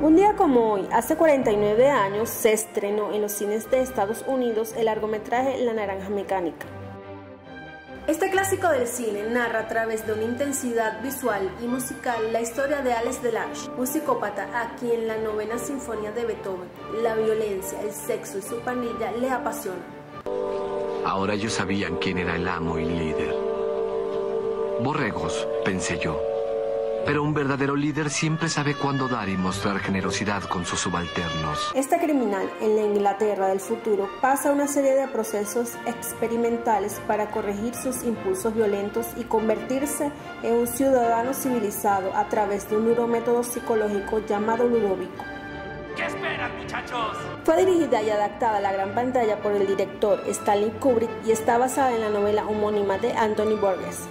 Un día como hoy, hace 49 años, se estrenó en los cines de Estados Unidos el largometraje La Naranja Mecánica. Este clásico del cine narra a través de una intensidad visual y musical la historia de Alex DeLarge, un psicópata a quien la novena sinfonía de Beethoven, la violencia, el sexo y su pandilla le apasionan. Ahora ellos sabían quién era el amo y líder. Borregos, pensé yo. Pero un verdadero líder siempre sabe cuándo dar y mostrar generosidad con sus subalternos. Este criminal, en la Inglaterra del futuro, pasa una serie de procesos experimentales para corregir sus impulsos violentos y convertirse en un ciudadano civilizado a través de un duro método psicológico llamado Ludovico. ¿Qué esperan, muchachos? Fue dirigida y adaptada a la gran pantalla por el director Stanley Kubrick y está basada en la novela homónima de Anthony Burgess.